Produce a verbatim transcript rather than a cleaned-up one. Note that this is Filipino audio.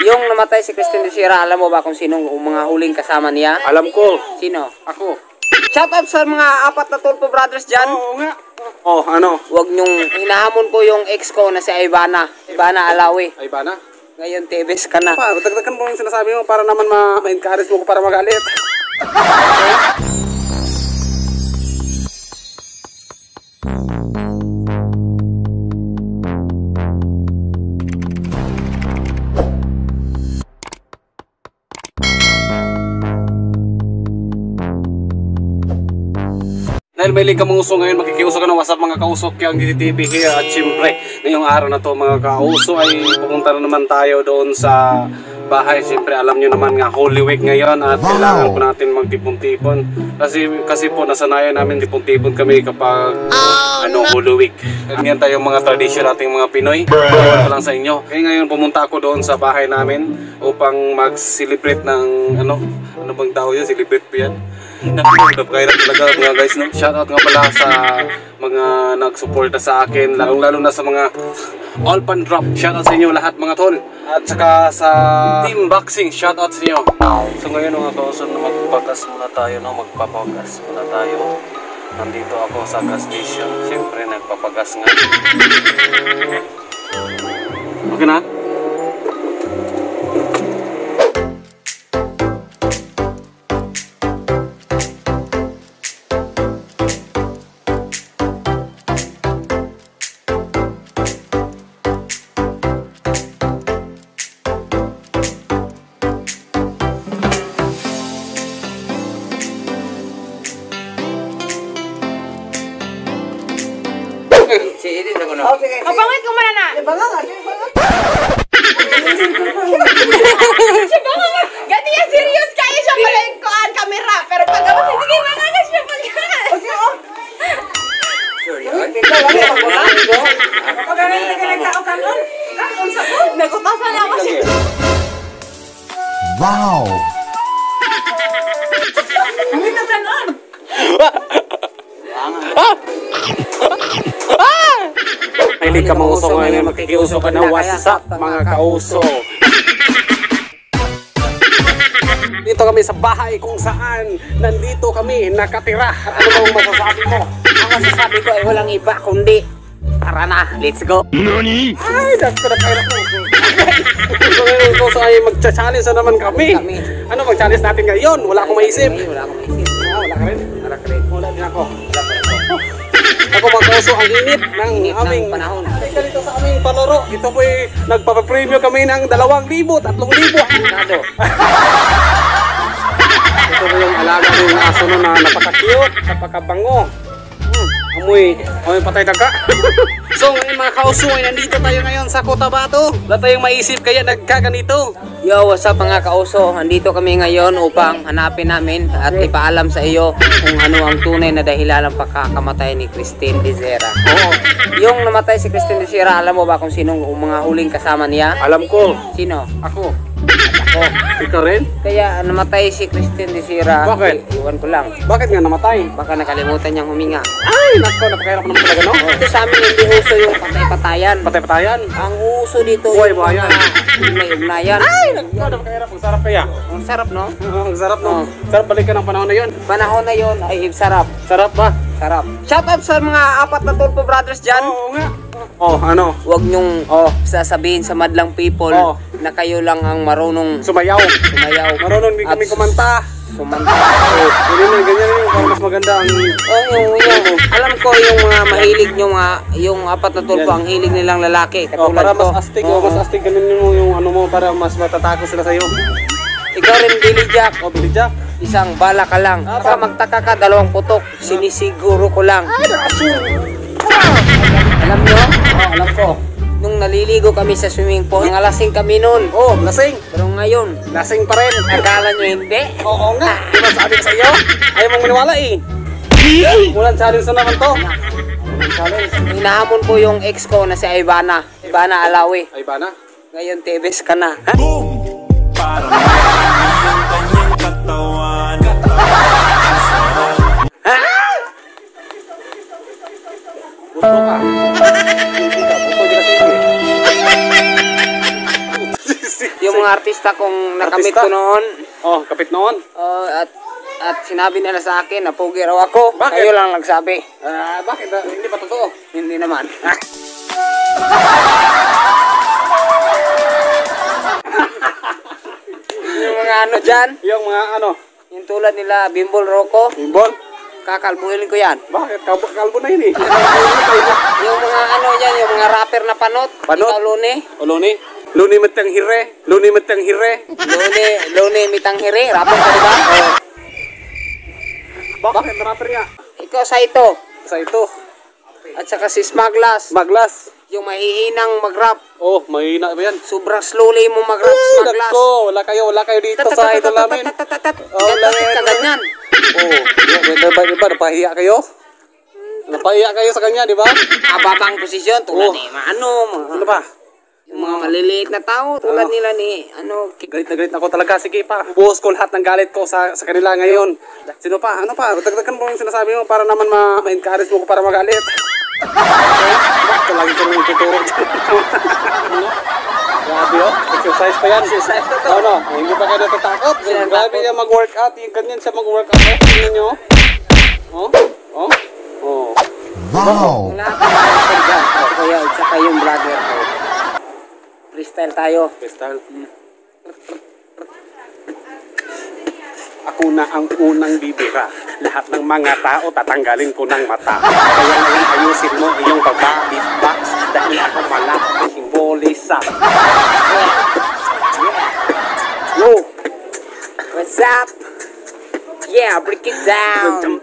Yung namatay si Christine Dacera, alam mo ba kung sinong mga huling kasama niya? Alam ko. Sino? Ako. Shout out sa mga apat na Tulpo Brothers dyan. Oo nga. Oh, ano? Huwag nyong, hinahamon ko yung ex ko na si Ivana. Ivana Alawi. Ivana? Ngayon, T Vs ka na. Pa, tagtagan mo yung sinasabi mo para naman ma-encourage mo ko para magalit. Dahil may link ka mga uso ngayon, makikiuso ka ng WhatsApp mga kauso kaya ang D D T V here. At siyempre, ngayong araw na to mga kauso ay pupunta na naman tayo doon sa bahay. Siyempre, alam nyo naman nga, Holy Week ngayon at kailangan po natin magtipon-tipon. Kasi, kasi po, nasanayan namin tipon-tipon kami kapag oh, ano, Holy Week. Ganyan tayong mga tradisyon nating mga Pinoy. Bawal lang sa inyo. Kaya ngayon, pumunta ako doon sa bahay namin upang mag-celebrate ng ano, ano bang tao yun? Celebrate po yan. Nagpagdap kayo na talaga mga guys, no? Shoutout nga pala sa mga nagsuporta sa akin, lalong lalo na sa mga all pan drop. Shoutout sa inyo lahat mga tol. At saka sa team boxing, shoutout sa inyo. So ngayon mga kauso, magpagas muna tayo, no? Magpapagas muna tayo. Nandito ako sa gas station. Siyempre nagpapagas nga. Okay na? Kapangit ko muna na! Bangangan! Siya bangangan! Gati yan, serious kayo siya pala yung kuhaan kamera. Pero pag ako, sige bangangan siya bangangan! O siya o! Sorry, ano? Pag ano yung nagkakao ka nun? Kakaon sa nun? Nagkakasan ako siya! Wow! Ang ito ka nun! Mahilig ka mga uso ngayon, makikiuso ka na WhatsApp mga kauso. Dito kami sa bahay kung saan nandito kami nakatira. At ano bang masasabi ko? Ang masasabi ko ay walang iba kundi tara na, let's go. Nani? Ay, that's the kind of thing. So ngayon ko sa ay magcha-challenge na naman kami. Ano bang challenge natin ngayon? Wala akong maisip. Wala akong maisip. Wala ka rin? Wala ka rin. Wala din ako. Wala ka rin. Ako magkauso ang init ng init aming ng panahon. Halika dito sa aming palaro. Ito po'y nagpapapreview kami ng dalawang libo, tatlong libo. Ito po yung alaga ng aso na, na napaka-cute, napaka-bango. Hmm, amoy, amoy patay daga. So ngayon mga kauso ay nandito tayo ngayon sa Cotabato. Wala tayong maisip kaya nagkaganito. Yo, what's up mga kauso? Nandito kami ngayon upang hanapin namin at ipaalam sa iyo kung ano ang tunay na dahilan ng pagkakamatay ni Christine Dacera. Oo, yung namatay si Christine Dacera, alam mo ba kung sinong mga huling kasama niya? Alam ko. Sino? Ako. Ako. Ikaw rin? Kaya namatay si Christine Dacera. Bakit? Iwan ko lang. Bakit nga namatay? Baka nakalimutan niyang huminga. Ay, nako, napakahirap naman talaga, no? Ito sa amin hindi uso yung patay-patayan. Patay-patayan? Ang uso dito yung mga ugnay-ugnayan. Ay, nako, napakahirap. Ang sarap kaya. Ang sarap, no? Ang sarap, no? Sarap balikan ang panahon na yun. Panahon na yun ay sarap. Sarap ba? Sarap. Shout out sa mga apat na Tulpo Brothers dyan. Oo nga. Oh, ano? Huwag nyong oh. sasabihin sa madlang people oh. na kayo lang ang marunong sumayaw. Sumayaw. Marunong din kami kumanta. Kumanta. Ganyan yung ganyan yung mas maganda ang... Oo, oh, yung, yung, alam ko yung mga mahilig nyo, mga, yung apat na tulpo, ang hilig nilang lalaki. Katulad oh, para ko. Mas astig, oh, mas astig ganun yung, yung ano mo para mas matatakos sila sa'yo. Ikaw rin, Billy Jack. O, oh, Billy Jack. Isang bala ka lang. Ah, para magtaka ka, dalawang putok. Sinisiguro ko lang. Ay, nakasuro. Alam nyo? Oo, oh, alam ko. Nung naliligo kami sa swimming pool, nangalasing kami noon. Oo, oh, lasing. Pero ngayon, lasing pa rin. Akala nyo hindi? Oo nga. Di ba sabi ko sa iyo? Ayaw mong maniwala eh. Mulan challenge na naman to. Mulan challenge. Hinahamon ko yung ex ko na si Ivana. Ivana Alawi. Ivana? Ngayon, T Vs ka na. Ha? Boom! Parang yung kanyang katawan. Ha? Gusto ka? Hindi ka, gusto ka sisi. yung mga artista kong nakamit ko noon. Oh, kapit noon? Oh, at at sinabi nila sa akin na pogi raw ako. Bakit? Kayo lang nagsabi. Uh, bakit? Hindi pa totoo? Hindi naman. Yung mga ano dyan? Yung mga ano? Yung tulad nila, Bimbol Roco. Bimbol? Kakalbuhin ko yan. Bakit? Kalbo na yun eh. Yung mga ano yan, yung mga rapper na panot. Panot? Ikaw, Luni. O Luni? Luni mitang hire. Luni mitang hire. Luni, Luni mitang hire. Rapper ka diba? Oh. Bakit? Rapper nga? Ikaw sa ito. Sa ito. At saka si Smaglas. Smaglas. Yung mahihinang mag-rap. Oh, mahihina ba yan? Sobrang slowly mo mag-rap, Smaglas. Nako, wala kayo, wala kayo dito sa idol namin. Ganyan ka ganyan. Oh, di ba napahiya kayo? Napahiya kayo sa kanya, di ba? Ababang posisyon, tulad ni ano, ano ba? Yung mga maliliit na tao, tulad nila ni ano. Galit na galit ako talaga. Sige pa, buhos ko lahat ng galit ko sa sa kanila ngayon. Sino pa? Ano pa? Dagdagan mo yung sinasabi mo para naman ma-encourage mo ko para magalit. Bakit lagi ko nang tuturo dyan? Grabe o. Exercise pa yan. Exercise na to. Ano? Hindi pa kayo natatakot. Grabe niya mag-workout. Yung ganyan siya mag-workout. Tingnan nyo. Oh? Oh? Oh. Wow! Wala ka. At saka yung vlogger ko. Freestyle tayo. Freestyle. Ako na ang unang bibira. Lahat ng mga tao tatanggalin ko ng mata. Kaya ngayon ayusin mo iyong pagbalit box. Dahil ako malaking bolisa. Yo! What's up? Yeah, break it down.